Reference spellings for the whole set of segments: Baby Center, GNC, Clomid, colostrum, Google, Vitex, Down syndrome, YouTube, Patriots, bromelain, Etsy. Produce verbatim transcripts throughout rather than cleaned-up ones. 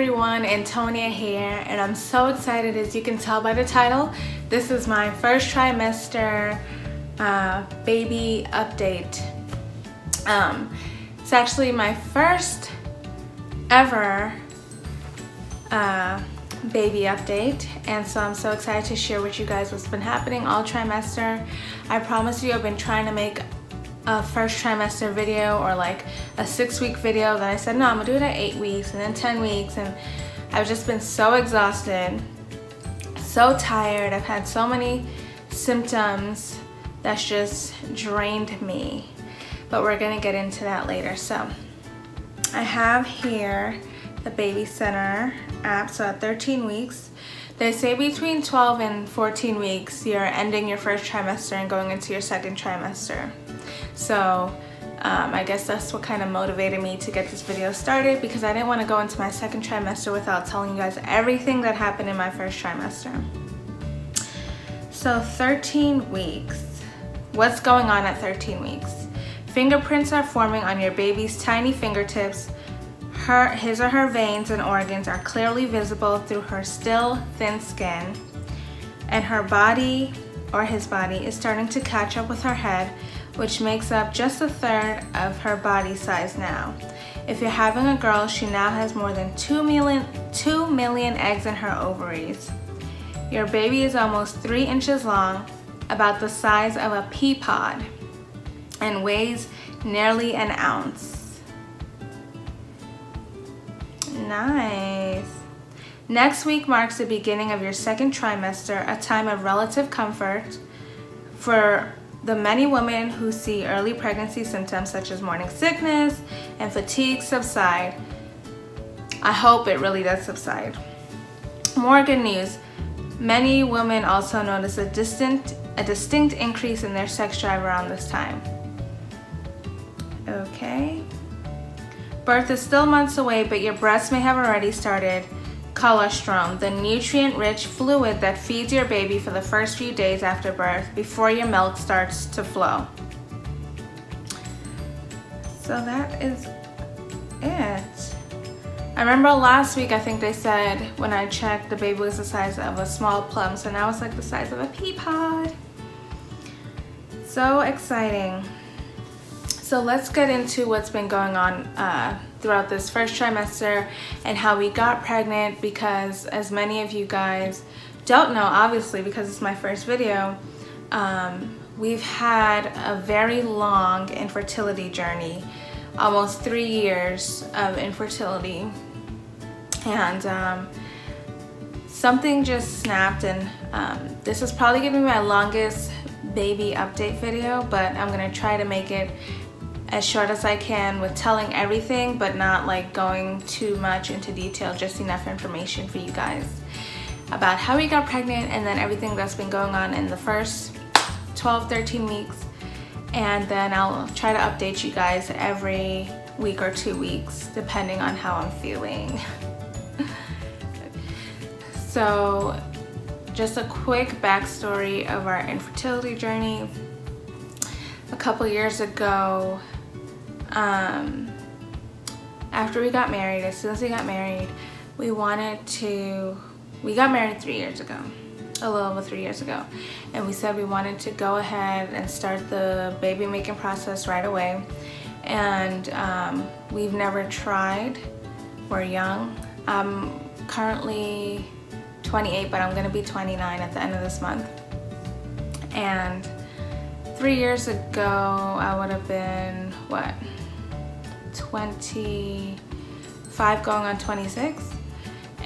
everyone, Antonia here, and I'm so excited. As you can tell by the title, this is my first trimester uh, baby update. Um, it's actually my first ever uh, baby update, and so I'm so excited to share with you guys what's been happening all trimester. I promise you I've been trying to make a first trimester video or like a six week video, then I said no, I'm gonna do it at eight weeks, and then ten weeks, and I've just been so exhausted, so tired. I've had so many symptoms that's just drained me, but we're gonna get into that later. So I have here the Baby Center app. So at thirteen weeks, they say between twelve and fourteen weeks you're ending your first trimester and going into your second trimester. So um, I guess that's what kind of motivated me to get this video started, because I didn't want to go into my second trimester without telling you guys everything that happened in my first trimester. So thirteen weeks, what's going on at thirteen weeks? Fingerprints are forming on your baby's tiny fingertips. Her, his or her veins and organs are clearly visible through her still thin skin, and her body or his body is starting to catch up with her head, which makes up just a third of her body size now. If you're having a girl, she now has more than two million, two million eggs in her ovaries. Your baby is almost three inches long, about the size of a pea pod, and weighs nearly an ounce. Nice. Next week marks the beginning of your second trimester, a time of relative comfort for the many women who see early pregnancy symptoms such as morning sickness and fatigue subside. I hope it really does subside. More good news. Many women also notice a distant, a distinct increase in their sex drive around this time. Okay. Birth is still months away, but your breasts may have already started colostrum, the nutrient-rich fluid that feeds your baby for the first few days after birth before your milk starts to flow. So that is it. I remember last week, I think they said when I checked, the baby was the size of a small plum, so now it's like the size of a pea pod. So exciting. So let's get into what's been going on uh, throughout this first trimester and how we got pregnant, because as many of you guys don't know, obviously because it's my first video, um, we've had a very long infertility journey, almost three years of infertility, and um, something just snapped, and um, this is probably going to be my longest baby update video, but I'm going to try to make it as short as I can with telling everything, but not like going too much into detail, just enough information for you guys about how we got pregnant and then everything that's been going on in the first twelve, thirteen weeks. And then I'll try to update you guys every week or two weeks, depending on how I'm feeling. So just a quick backstory of our infertility journey. A couple years ago, Um, after we got married, as soon as we got married, we wanted to, we got married three years ago, a little over three years ago, and we said we wanted to go ahead and start the baby making process right away, and um, we've never tried. We're young. I'm currently twenty-eight, but I'm gonna be twenty-nine at the end of this month, and three years ago I would have been, what, twenty-five going on twenty-six,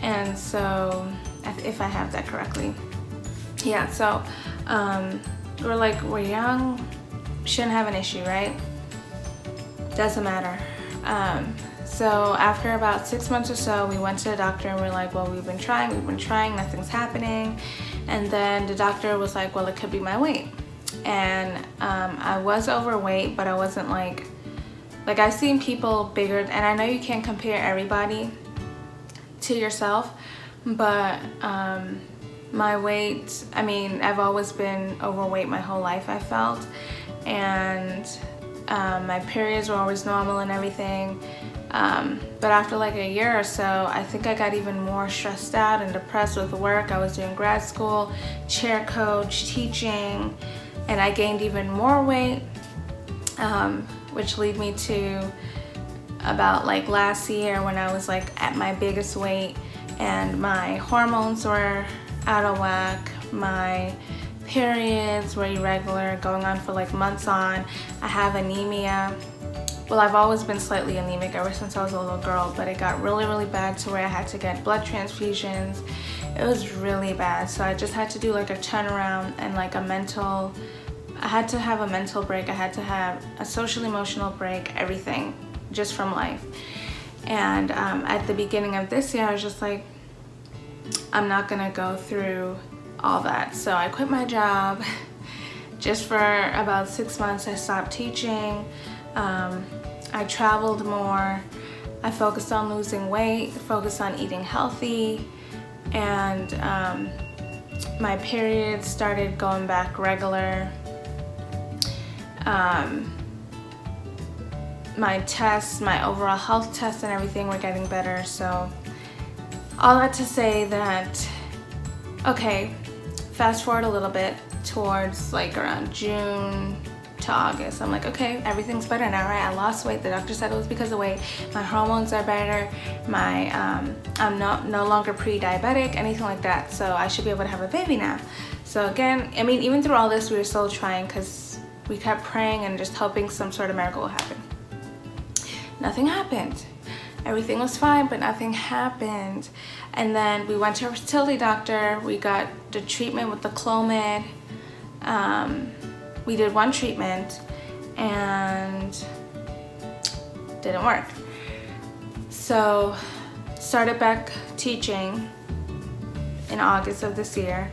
and so if I have that correctly, yeah. So um, we're like, we're young, shouldn't have an issue, right? Doesn't matter. Um, so after about six months or so, we went to the doctor and we're like, well, we've been trying, we've been trying, nothing's happening. And then the doctor was like, well, it could be my weight. And um, I was overweight, but I wasn't like, like I've seen people bigger, and I know you can't compare everybody to yourself, but um, my weight, I mean, I've always been overweight my whole life, I felt, and um, my periods were always normal and everything. Um, but after like a year or so, I think I got even more stressed out and depressed with work. I was doing grad school, chair coach, teaching, and I gained even more weight, um, which led me to about like last year when I was like at my biggest weight and my hormones were out of whack, my periods were irregular, going on for like months on. I have anemia. Well, I've always been slightly anemic ever since I was a little girl, but it got really, really bad to where I had to get blood transfusions. It was really bad, so I just had to do like a turnaround and like a mental, I had to have a mental break, I had to have a social emotional break, everything, just from life. And um, at the beginning of this year, I was just like, I'm not gonna go through all that. So I quit my job. Just for about six months, I stopped teaching. Um, I traveled more, I focused on losing weight, focused on eating healthy, and um, my period started going back regular. Um, my tests, my overall health tests and everything were getting better, so all that to say that, okay, fast forward a little bit towards like around June, to August. I'm like, okay, everything's better now, right? I lost weight. The doctor said it was because of weight. My hormones are better. My um, I'm not no longer pre-diabetic, anything like that. So I should be able to have a baby now. So again, I mean, even through all this, we were still trying because we kept praying and just hoping some sort of miracle would happen. Nothing happened. Everything was fine, but nothing happened. And then we went to a fertility doctor. We got the treatment with the Clomid. Um, We did one treatment and didn't work. So started back teaching in August of this year,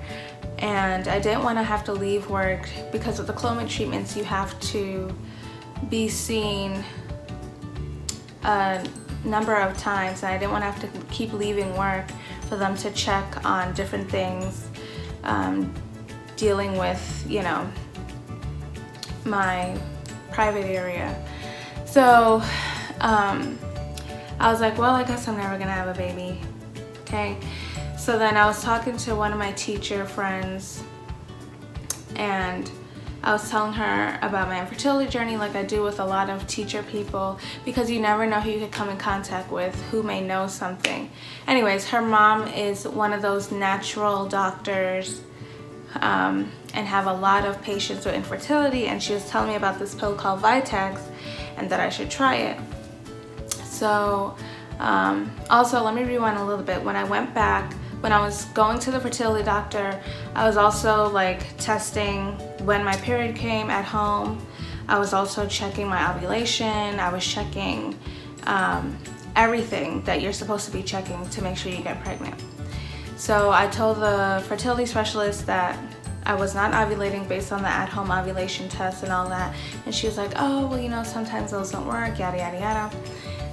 and I didn't want to have to leave work because with the Clomid treatments you have to be seen a number of times, and I didn't want to have to keep leaving work for them to check on different things, um, dealing with, you know, my private area. So um, I was like, well, I guess I'm never gonna have a baby, okay? So then I was talking to one of my teacher friends, and I was telling her about my infertility journey like I do with a lot of teacher people, because you never know who you could come in contact with, who may know something. Anyways, her mom is one of those natural doctors Um, and have a lot of patients with infertility, and she was telling me about this pill called Vitex and that I should try it. So um, also, let me rewind a little bit. When I went back, when I was going to the fertility doctor, I was also like testing when my period came at home. I was also checking my ovulation. I was checking um, everything that you're supposed to be checking to make sure you get pregnant. So I told the fertility specialist that I was not ovulating based on the at-home ovulation test and all that. And she was like, oh, well, you know, sometimes those don't work, yada, yada, yada.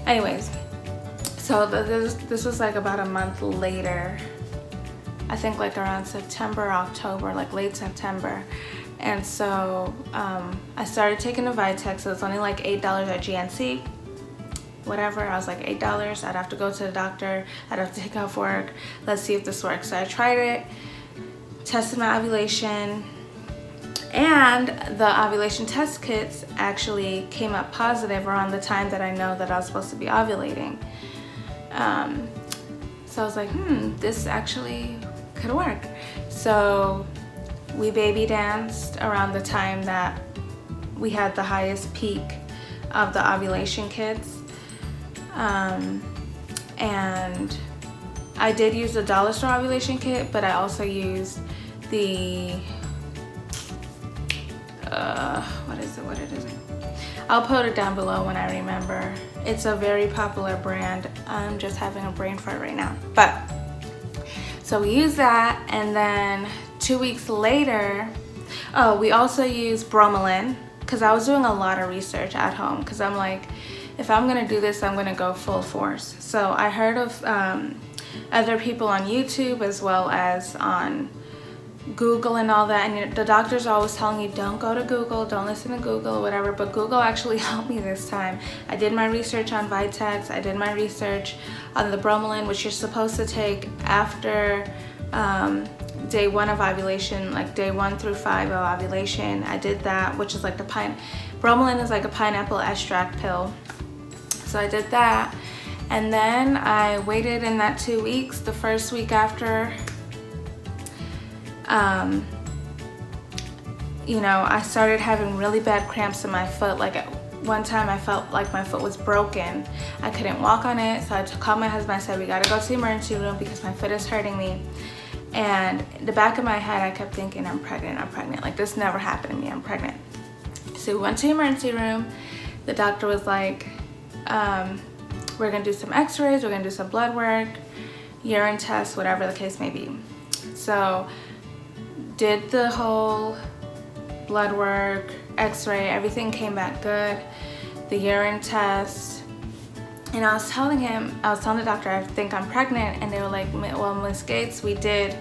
Anyways, so this, this was like about a month later. I think like around September, October, like late September. And so um, I started taking the Vitex. It was only like eight dollars at G N C. Whatever, I was like eight dollars, I'd have to go to the doctor, I'd have to take off work, let's see if this works. So I tried it, tested my ovulation, and the ovulation test kits actually came up positive around the time that I know that I was supposed to be ovulating. Um, so I was like, hmm, this actually could work. So we baby danced around the time that we had the highest peak of the ovulation kits. Um, and I did use the dollar store ovulation kit, but I also used the, uh, what is it, what it is it? I'll put it down below when I remember. It's a very popular brand. I'm just having a brain fart right now. But, so we used that, and then two weeks later, oh, we also used bromelain, because I was doing a lot of research at home, because I'm like, if I'm gonna do this, I'm gonna go full force. So I heard of um, other people on YouTube as well as on Google and all that, and the doctors are always telling you don't go to Google, don't listen to Google or whatever, but Google actually helped me this time. I did my research on Vitex, I did my research on the bromelain, which you're supposed to take after um, day one of ovulation, like day one through five of ovulation. I did that, which is like the pine, bromelain is like a pineapple extract pill. So I did that, and then I waited in that two weeks, the first week after Um, you know, I started having really bad cramps in my foot. Like at one time I felt like my foot was broken. I couldn't walk on it, so I called my husband. I said, we gotta go to the emergency room because my foot is hurting me. And in the back of my head, I kept thinking, I'm pregnant, I'm pregnant. Like, this never happened to me, I'm pregnant. So we went to the emergency room. The doctor was like, um, we're gonna do some x-rays, we're gonna do some blood work, urine tests, whatever the case may be. So, did the whole blood work, x-ray, everything came back good, the urine test, and I was telling him, I was telling the doctor, I think I'm pregnant, and they were like, well, Miz Gates, we did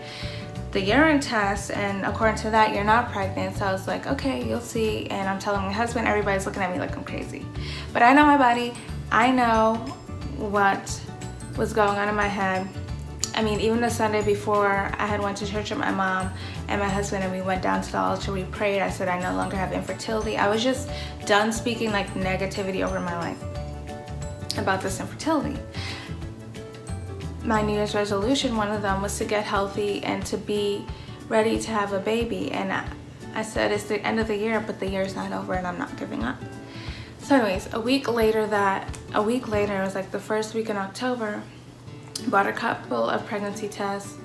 the urine test, and according to that, you're not pregnant. So I was like, okay, you'll see, and I'm telling my husband, everybody's looking at me like I'm crazy. But I know my body, I know what was going on in my head. I mean, even the Sunday before, I had went to church with my mom and my husband, and we went down to the altar, we prayed. I said, I no longer have infertility. I was just done speaking like negativity over my life about this infertility. My New Year's resolution, one of them was to get healthy and to be ready to have a baby. And I, I said, it's the end of the year, but the year's not over and I'm not giving up. So anyways, a week later that, a week later, it was like the first week in October, bought a couple of pregnancy tests,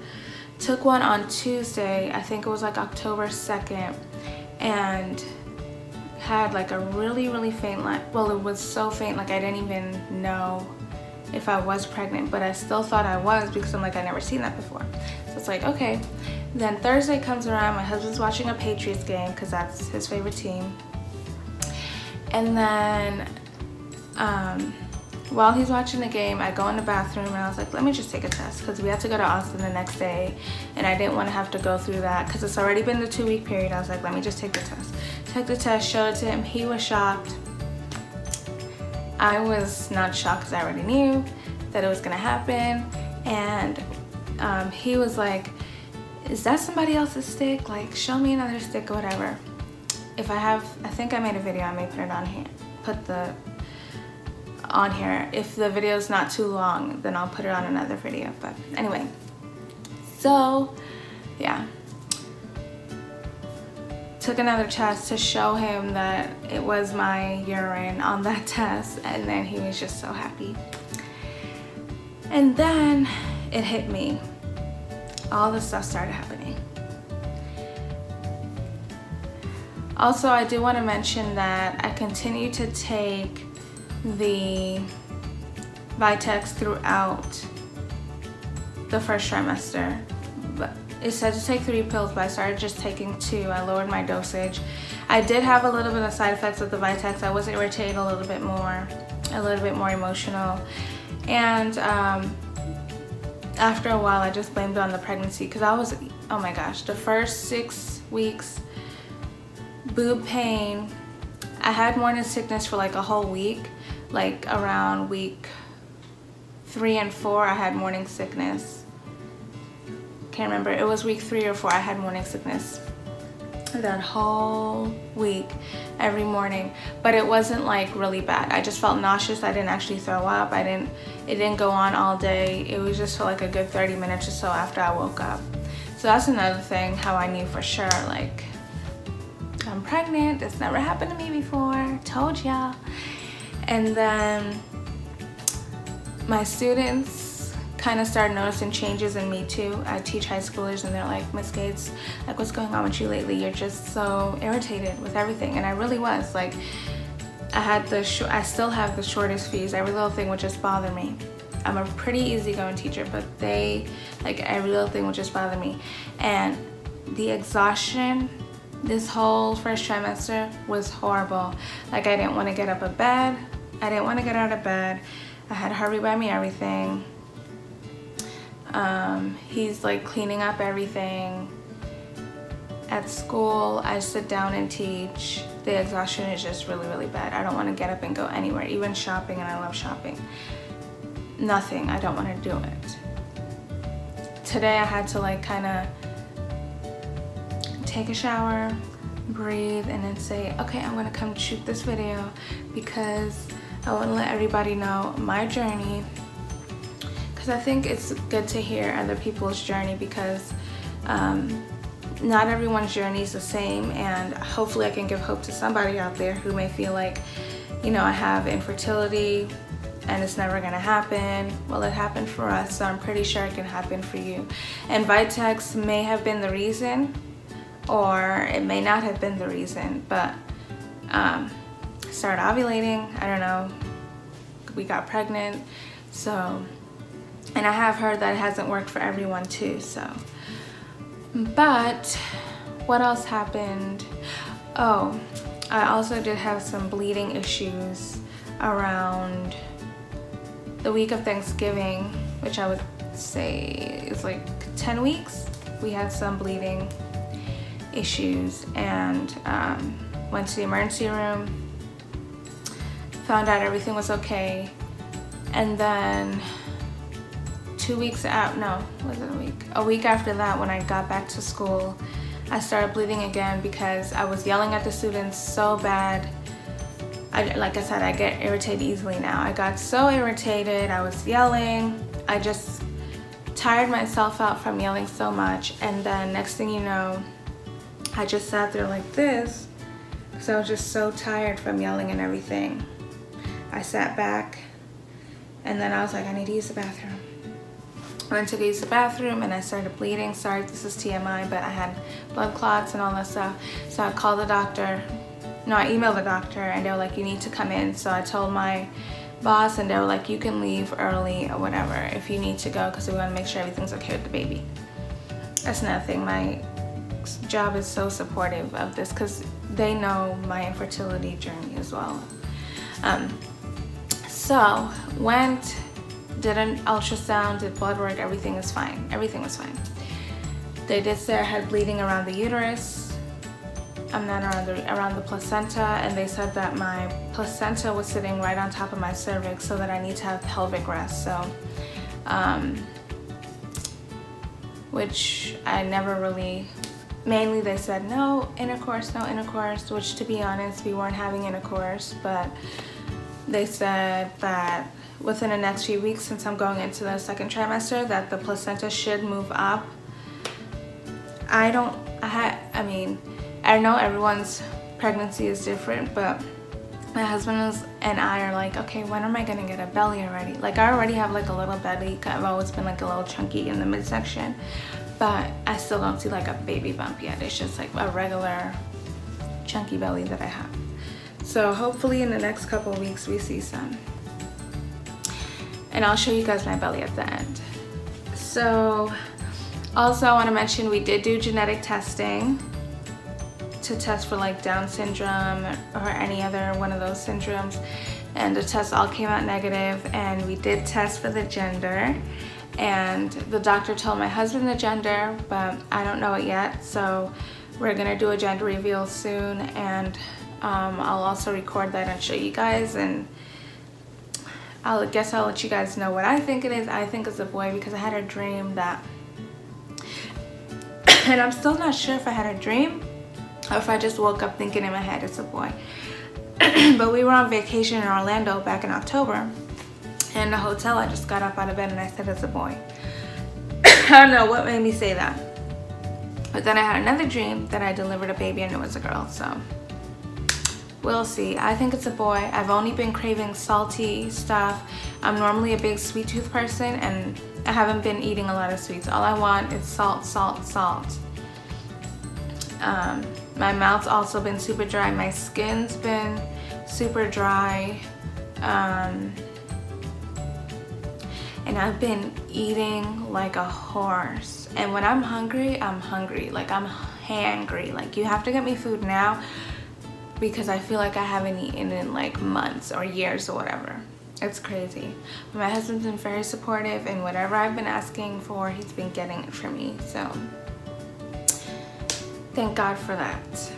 took one on Tuesday, I think it was like October second, and had like a really, really faint line. Well, it was so faint, like I didn't even know if I was pregnant, but I still thought I was because I'm like, I've never seen that before. So it's like, okay. Then Thursday comes around, my husband's watching a Patriots game because that's his favorite team. And then, um, while he's watching the game, I go in the bathroom and I was like, let me just take a test because we had to go to Austin the next day and I didn't want to have to go through that because it's already been the two week period. I was like, let me just take the test. Took the test, showed it to him. He was shocked. I was not shocked because I already knew that it was going to happen. And um, he was like, is that somebody else's stick? Like, show me another stick or whatever. If I have, I think I made a video, I may put it on here, put the on here. If the video is not too long, then I'll put it on another video. But anyway, so yeah, took another test to show him that it was my urine on that test, and then he was just so happy. And then it hit me, all this stuff started happening. Also, I do want to mention that I continue to take the Vitex throughout the first trimester. But it said to take three pills, but I started just taking two. I lowered my dosage. I did have a little bit of side effects with the Vitex. I was irritated a little bit more, a little bit more emotional. And um, after a while, I just blamed it on the pregnancy because I was, oh my gosh, the first six weeks, boob pain. I had morning sickness for like a whole week. Like around week three and four, I had morning sickness. Can't remember, it was week three or four I had morning sickness. That whole week, every morning. But it wasn't like really bad. I just felt nauseous, I didn't actually throw up. I didn't, it didn't go on all day. It was just for like a good thirty minutes or so after I woke up. So that's another thing, how I knew for sure, like, I'm pregnant, this never happened to me before, told y'all. And then my students kind of started noticing changes in me too. I teach high schoolers and they're like, Miz Gates, like, what's going on with you lately? You're just so irritated with everything. And I really was. Like, I had the sh I still have the shortest fuse. Every little thing would just bother me. I'm a pretty easygoing teacher, but they, like, every little thing would just bother me. And the exhaustion this whole first trimester was horrible. Like, I didn't want to get up of bed. I didn't want to get out of bed. I had Harvey buy me everything. Um, he's like cleaning up everything. at school, I sit down and teach. The exhaustion is just really, really bad. I don't want to get up and go anywhere, even shopping, and I love shopping. Nothing, I don't want to do it. Today I had to like kind of take a shower, breathe, and then say, okay, I'm going to come shoot this video because I want to let everybody know my journey, because I think it's good to hear other people's journey, because um, not everyone's journey is the same, and hopefully I can give hope to somebody out there who may feel like, you know, I have infertility and it's never gonna happen. Well, it happened for us, so I'm pretty sure it can happen for you. And Vitex may have been the reason, or it may not have been the reason, but um, start ovulating, I don't know, we got pregnant, so, and I have heard that it hasn't worked for everyone too, so. But what else happened? Oh, I also did have some bleeding issues around the week of Thanksgiving, which I would say is like ten weeks. We had some bleeding issues, and um, went to the emergency room, found out everything was okay, and then two weeks out, no, wasn't a week. A week after that, when I got back to school, I started bleeding again because I was yelling at the students so bad. I, like I said, I get irritated easily now. I got so irritated, I was yelling. I just tired myself out from yelling so much. And then next thing you know, I just sat there like this because I was just so tired from yelling and everything. I sat back, and then I was like, I need to use the bathroom. I went to use the bathroom and I started bleeding. Sorry if this is T M I, but I had blood clots and all that stuff. So I called the doctor. No, I emailed the doctor, and they were like, you need to come in. So I told my boss, and they were like, you can leave early or whatever if you need to go, because we want to make sure everything's okay with the baby. That's nothing. My job is so supportive of this because they know my infertility journey as well. Um, so went... did an ultrasound, did blood work, everything is fine. Everything was fine. They did say I had bleeding around the uterus, and then around the, around the placenta, and they said that my placenta was sitting right on top of my cervix, so that I need to have pelvic rest, so, um, which I never really, mainly they said no intercourse, no intercourse, which to be honest, we weren't having intercourse, but they said that within the next few weeks, since I'm going into the second trimester, that the placenta should move up. I don't, I, ha, I mean, I know everyone's pregnancy is different, but my husband is, and I are like, okay, when am I gonna get a belly already? Like, I already have like a little belly. I've always been like a little chunky in the midsection, but I still don't see like a baby bump yet. It's just like a regular chunky belly that I have. So hopefully in the next couple of weeks, we see some. And I'll show you guys my belly at the end. So, also I want to mention we did do genetic testing to test for like Down syndrome or any other one of those syndromes. And the tests all came out negative, and we did test for the gender. And the doctor told my husband the gender, but I don't know it yet. So we're gonna do a gender reveal soon, and um, I'll also record that and show you guys, and I guess I'll let you guys know what I think it is. I think it's a boy because I had a dream that, and I'm still not sure if I had a dream or if I just woke up thinking in my head it's a boy. But we were on vacation in Orlando back in October, and the hotel, I just got up out of bed and I said it's a boy. I don't know what made me say that. But then I had another dream that I delivered a baby and it was a girl, so. We'll see. I think it's a boy. I've only been craving salty stuff. I'm normally a big sweet tooth person, and I haven't been eating a lot of sweets. All I want is salt, salt, salt. Um, my mouth's also been super dry. My skin's been super dry. Um, and I've been eating like a horse. And when I'm hungry, I'm hungry. Like, I'm hangry. Like, you have to get me food now, because I feel like I haven't eaten in like months or years or whatever. It's crazy. My husband's been very supportive, and whatever I've been asking for, he's been getting it for me. So thank God for that.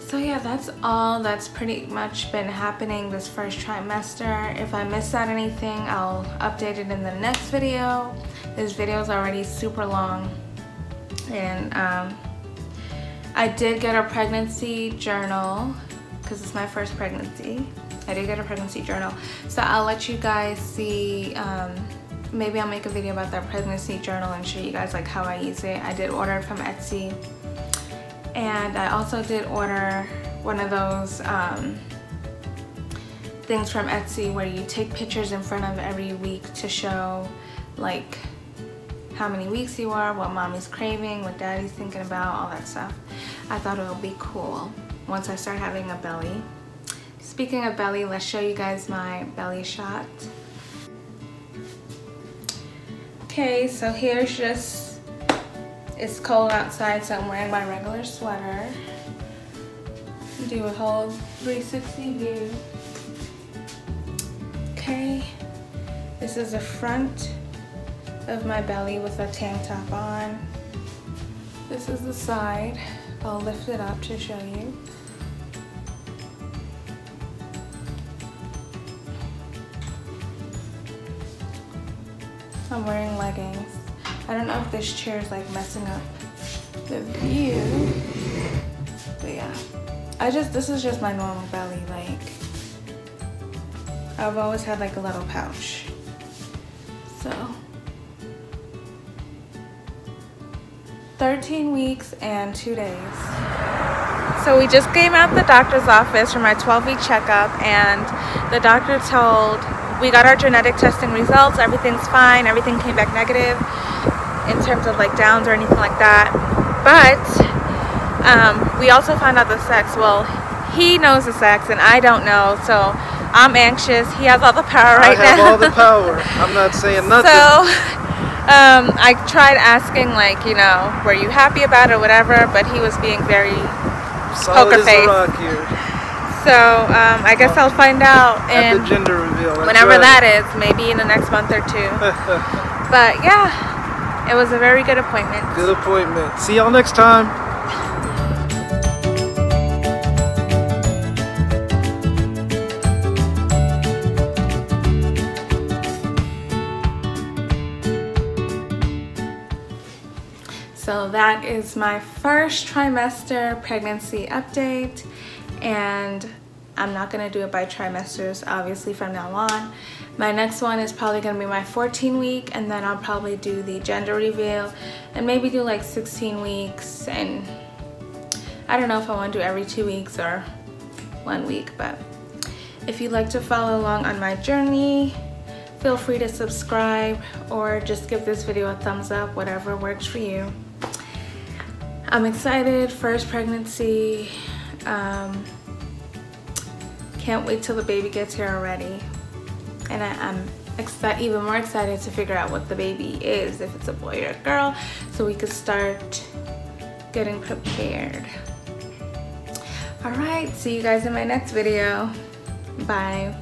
So yeah, that's all that's pretty much been happening this first trimester. If I miss out anything, I'll update it in the next video. This video is already super long. And um, I did get a pregnancy journal because it's my first pregnancy. I did get a pregnancy journal. So I'll let you guys see, um, maybe I'll make a video about that pregnancy journal and show you guys like how I use it. I did order it from Etsy. And I also did order one of those um, things from Etsy where you take pictures in front of every week to show like how many weeks you are, what mommy's craving, what daddy's thinking about, all that stuff. I thought it would be cool once I start having a belly. Speaking of belly, let's show you guys my belly shot. Okay, so here's just, it's cold outside, so I'm wearing my regular sweater. Do a whole three sixty view. Okay, this is the front of my belly with a tank top on. This is the side. I'll lift it up to show you. I'm wearing leggings. I don't know if this chair is like messing up the view, but yeah, I just, this is just my normal belly. Like, I've always had like a little pouch, so thirteen weeks and two days. So we just came out the doctor's office for my twelve week checkup, and the doctor told, we got our genetic testing results, everything's fine, everything came back negative in terms of like downs or anything like that, but um, we also found out the sex. Well, he knows the sex and I don't know, so I'm anxious. He has all the power right now. I have now. all the power. I'm not saying nothing. So um, I tried asking like, you know, were you happy about it or whatever, but he was being very Solid poker face. So um, I guess I'll find out in, at the gender reveal. That's whenever right. that is, maybe in the next month or two. But yeah. It was a very good appointment. Good appointment. See y'all next time. So that is my first trimester pregnancy update. And I'm not gonna do it by trimesters, obviously, from now on. My next one is probably gonna be my fourteen week, and then I'll probably do the gender reveal and maybe do like sixteen weeks, and I don't know if I wanna do every two weeks or one week, but if you'd like to follow along on my journey, feel free to subscribe or just give this video a thumbs up, whatever works for you. I'm excited, first pregnancy. Um, Can't wait till the baby gets here already. And I, I'm excited, even more excited to figure out what the baby is, if it's a boy or a girl, so we could start getting prepared. All right, see you guys in my next video. Bye.